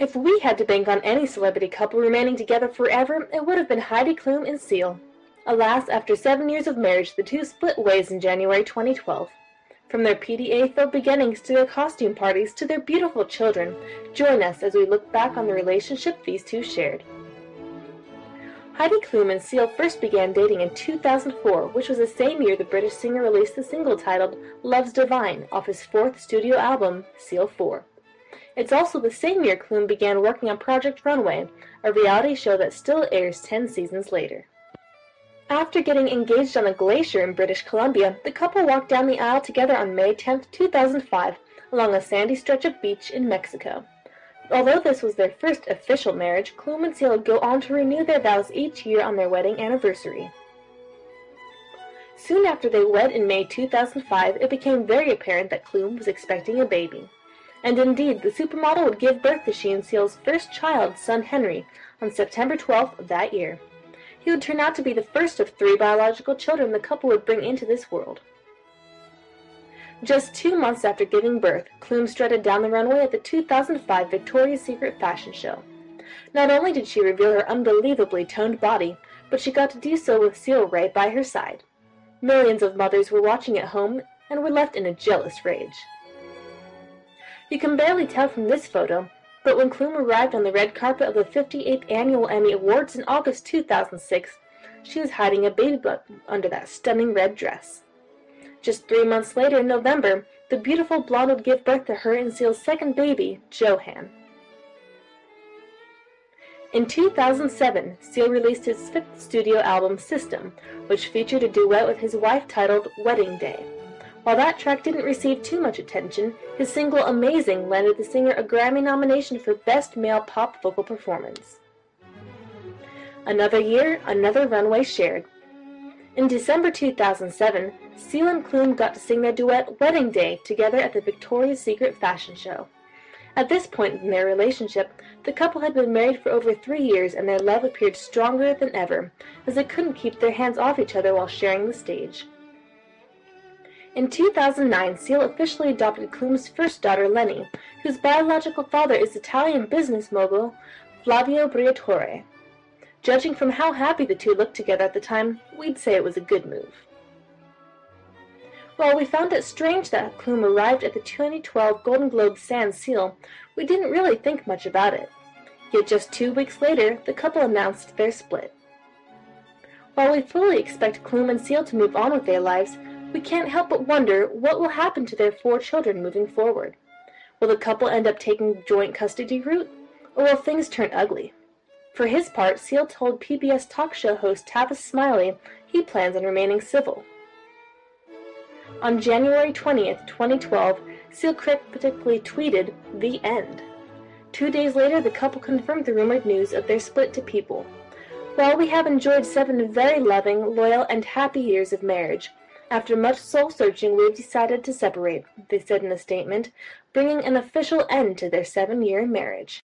If we had to bank on any celebrity couple remaining together forever, it would have been Heidi Klum and Seal. Alas, after 7 years of marriage, the two split ways in January 2012. From their PDA-filled beginnings to their costume parties to their beautiful children, join us as we look back on the relationship these two shared. Heidi Klum and Seal first began dating in 2004, which was the same year the British singer released the single titled Love's Divine off his fourth studio album, Seal IV. It's also the same year Klum began working on Project Runway, a reality show that still airs 10 seasons later. After getting engaged on a glacier in British Columbia, the couple walked down the aisle together on May 10, 2005, along a sandy stretch of beach in Mexico. Although this was their first official marriage, Klum and Seal would go on to renew their vows each year on their wedding anniversary. Soon after they wed in May 2005, it became very apparent that Klum was expecting a baby. And indeed, the supermodel would give birth to she and Seal's first child, son Henry, on September 12th of that year. He would turn out to be the first of 3 biological children the couple would bring into this world. Just 2 months after giving birth, Klum strutted down the runway at the 2005 Victoria's Secret Fashion Show. Not only did she reveal her unbelievably toned body, but she got to do so with Seal right by her side. Millions of mothers were watching at home and were left in a jealous rage. You can barely tell from this photo, but when Klum arrived on the red carpet of the 58th Annual Emmy Awards in August 2006, she was hiding a baby bump under that stunning red dress. Just 3 months later, in November, the beautiful blonde would give birth to her and Seal's second baby, Johan. In 2007, Seal released his 5th studio album, System, which featured a duet with his wife titled Wedding Day. While that track didn't receive too much attention, his single Amazing landed the singer a Grammy nomination for Best Male Pop Vocal Performance. Another year, another runway shared. In December 2007, Seal and Klum got to sing their duet Wedding Day together at the Victoria's Secret Fashion Show. At this point in their relationship, the couple had been married for over 3 years and their love appeared stronger than ever, as they couldn't keep their hands off each other while sharing the stage. In 2009, Seal officially adopted Klum's first daughter, Lenny, whose biological father is Italian business mogul Flavio Briatore. Judging from how happy the two looked together at the time, we'd say it was a good move. While we found it strange that Klum arrived at the 2012 Golden Globe sans Seal, we didn't really think much about it. Yet just 2 weeks later, the couple announced their split. While we fully expect Klum and Seal to move on with their lives, we can't help but wonder what will happen to their 4 children moving forward. Will the couple end up taking joint custody route, or will things turn ugly? For his part, Seal told PBS talk show host Tavis Smiley he plans on remaining civil. On January 20th, 2012, Seal cryptically tweeted, "The end." 2 days later, the couple confirmed the rumored news of their split to People. While we have enjoyed 7 very loving, loyal, and happy years of marriage, after much soul-searching, we've decided to separate, they said in a statement, bringing an official end to their 7-year marriage.